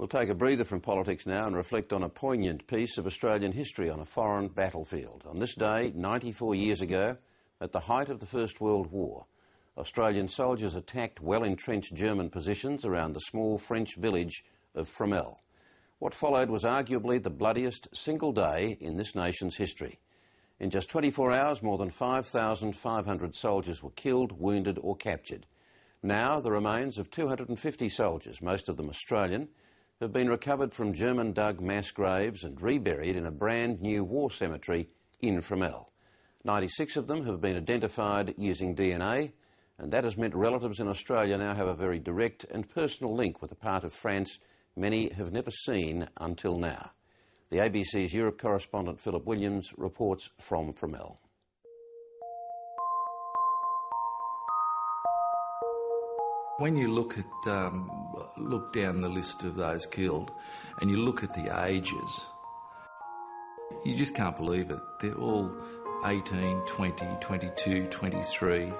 We'll take a breather from politics now and reflect on a poignant piece of Australian history on a foreign battlefield. On this day, 94 years ago, at the height of the First World War, Australian soldiers attacked well-entrenched German positions around the small French village of Fromelles. What followed was arguably the bloodiest single day in this nation's history. In just 24 hours, more than 5,500 soldiers were killed, wounded or captured. Now, the remains of 250 soldiers, most of them Australian, have been recovered from German-dug mass graves and reburied in a brand new war cemetery in Fromelles. 96 of them have been identified using DNA, and that has meant relatives in Australia now have a very direct and personal link with a part of France many have never seen until now. The ABC's Europe correspondent Philip Williams reports from Fromelles. When you look down the list of those killed and you look at the ages, you just can't believe it. They're all 18, 20, 22, 23.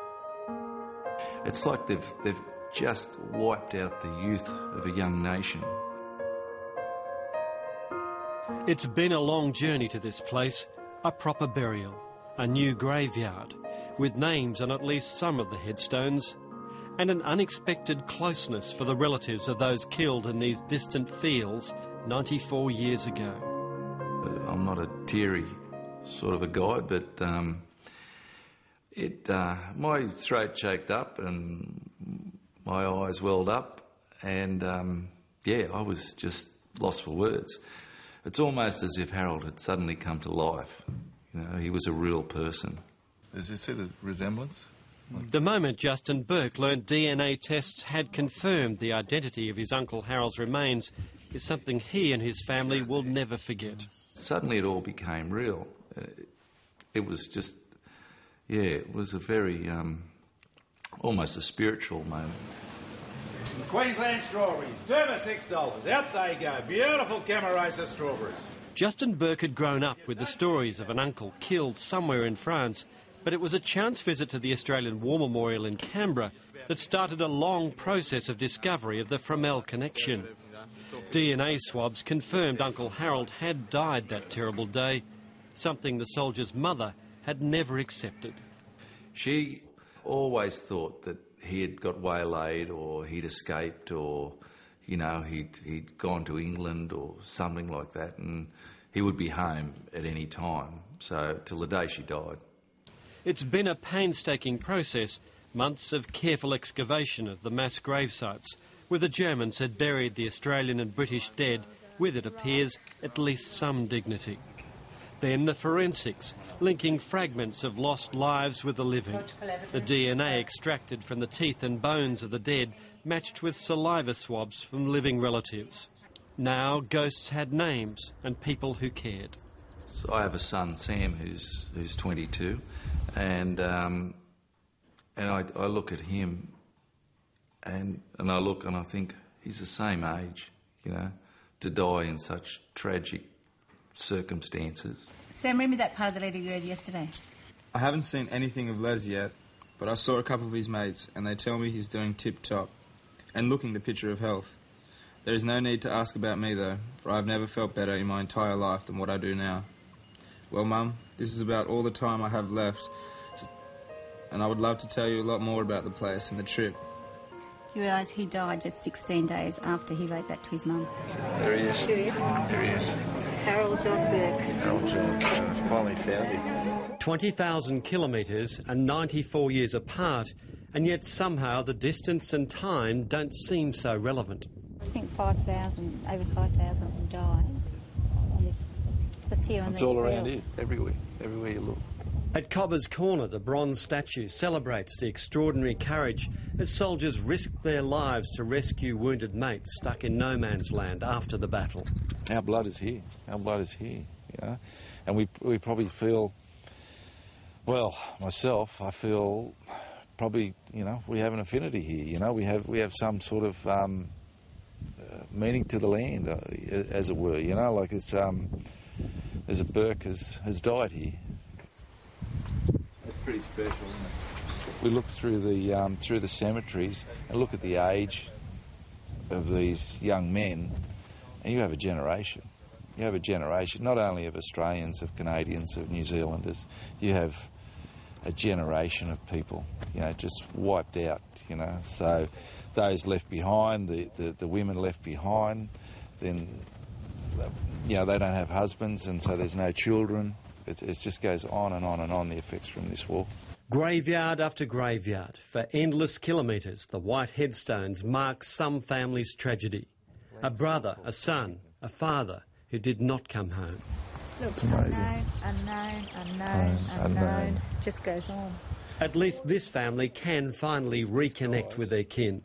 It's like they've just wiped out the youth of a young nation. It's been a long journey to this place, a proper burial, a new graveyard, with names on at least some of the headstones, and an unexpected closeness for the relatives of those killed in these distant fields 94 years ago. I'm not a teary sort of a guy, but my throat choked up and my eyes welled up, and I was just lost for words. It's almost as if Harold had suddenly come to life. You know, he was a real person. Does you see the resemblance? The moment Justin Burke learned DNA tests had confirmed the identity of his uncle Harold's remains is something he and his family will never forget. Suddenly it all became real. It was just, it was a very, almost a spiritual moment. Queensland strawberries, term of $6. Out they go, beautiful Camarosa strawberries. Justin Burke had grown up with the stories of an uncle killed somewhere in France, but it was a chance visit to the Australian War Memorial in Canberra that started a long process of discovery of the Fromelles connection. DNA swabs confirmed Uncle Harold had died that terrible day, something the soldier's mother had never accepted. She always thought that he had got waylaid, or he'd escaped, or, you know, he'd gone to England or something like that, and he would be home at any time, so till the day she died. It's been a painstaking process, months of careful excavation of the mass grave sites, where the Germans had buried the Australian and British dead with, it appears, at least some dignity. Then the forensics, linking fragments of lost lives with the living. The DNA extracted from the teeth and bones of the dead matched with saliva swabs from living relatives. Now ghosts had names and people who cared. So I have a son, Sam, who's 22, and I look at him and I look and I think, he's the same age, you know, to die in such tragic circumstances. Sam, read me that part of the letter you read yesterday. I haven't seen anything of Les yet, but I saw a couple of his mates, and they tell me he's doing tip-top and looking the picture of health. There is no need to ask about me, though, for I've never felt better in my entire life than what I do now. Well, Mum, this is about all the time I have left, and I would love to tell you a lot more about the place and the trip. Do you realise he died just 16 days after he wrote that to his mum? There he is. There he is. Harold John Burke. Harold John Burke. Finally found him. 20,000 kilometres and 94 years apart, and yet somehow the distance and time don't seem so relevant. I think 5,000, over 5,000 of them died. On this, just here on it's all fields. Around here, everywhere you look. At Cobber's Corner, the bronze statue celebrates the extraordinary courage as soldiers risked their lives to rescue wounded mates stuck in no man's land after the battle. Our blood is here. Our blood is here, you know? And we probably feel, well, myself, I feel probably, you know, we have an affinity here, you know? We have some sort of meaning to the land, as it were, you know? Like it's, there's a Burke has died here. It's pretty special, isn't it? We look through the cemeteries and look at the age of these young men And you have a generation. You have a generation, not only of Australians, of Canadians, of New Zealanders. You have a generation of people, you know, just wiped out, you know. So those left behind, the women left behind, then, you know, they don't have husbands and so there's no children. It just goes on and on and on, the effects from this war. Graveyard after graveyard, for endless kilometres, the white headstones mark some family's tragedy. A brother, a son, a father who did not come home. It's amazing. Unknown. Just goes on. At least this family can finally reconnect with their kin.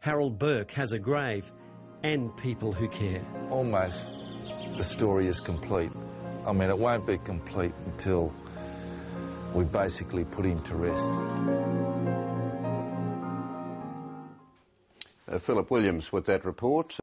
Harold Burke has a grave and people who care. Almost the story is complete. I mean, it won't be complete until we basically put him to rest. Philip Williams with that report.